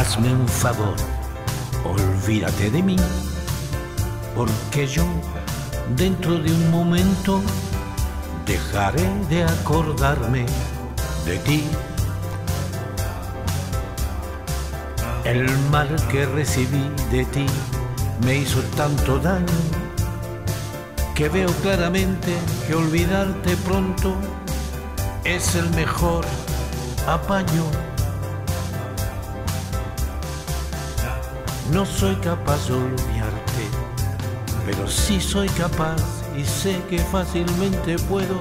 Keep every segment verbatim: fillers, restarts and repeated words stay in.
hazme un favor, olvídate de mí, porque yo dentro de un momento dejaré de acordarme de ti. El mal que recibí de ti me hizo tanto daño que veo claramente que olvidarte pronto es el mejor apaño. No soy capaz de olvidarte, pero sí soy capaz y sé que fácilmente puedo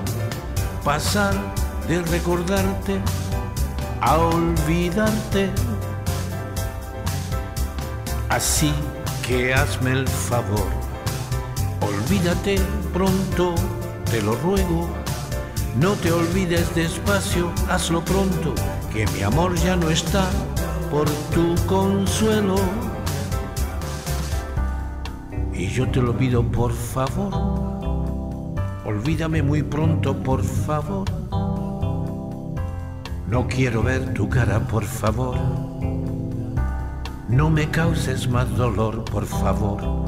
pasar de recordarte a olvidarte. Así que hazme el favor, olvídate pronto, te lo ruego. No te olvides despacio, hazlo pronto, que mi amor ya no está por tu consuelo. Y yo te lo pido por favor, olvídame muy pronto por favor. No quiero ver tu cara por favor, no me causes más dolor por favor.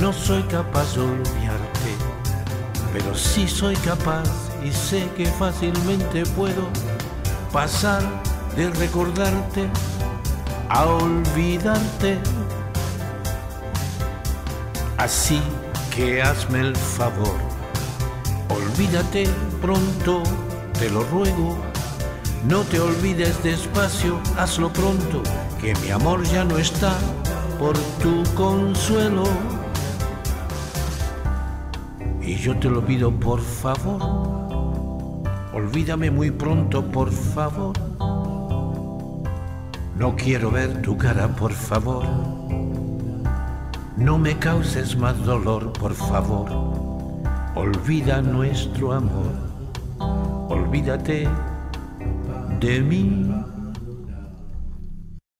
No soy capaz de olvidarte, pero sí soy capaz y sé que fácilmente puedo pasar de recordarte a olvidarte. Así que hazme el favor, olvídate pronto, te lo ruego. No te olvides despacio, hazlo pronto, que mi amor ya no está por tu consuelo. Y yo te lo pido por favor, olvídame muy pronto por favor. No quiero ver tu cara por favor, no me causes más dolor por favor. Olvida nuestro amor, olvídate de mí.